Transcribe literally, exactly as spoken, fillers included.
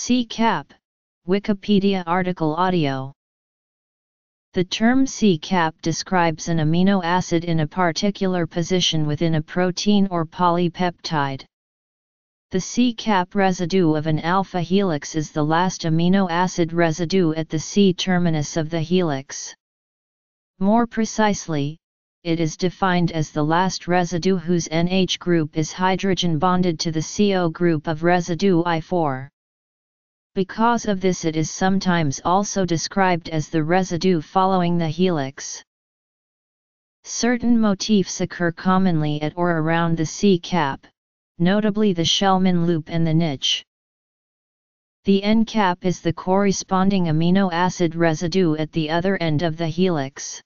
C-cap, Wikipedia article audio. The term C-cap describes an amino acid in a particular position within a protein or polypeptide. The C-cap residue of an alpha helix is the last amino acid residue at the C-terminus of the helix. More precisely, it is defined as the last residue whose N H group is hydrogen bonded to the C O group of residue I four. Because of this, it is sometimes also described as the residue following the helix. Certain motifs occur commonly at or around the C-cap, notably the Shellman loop and the niche. The N-cap is the corresponding amino acid residue at the other end of the helix.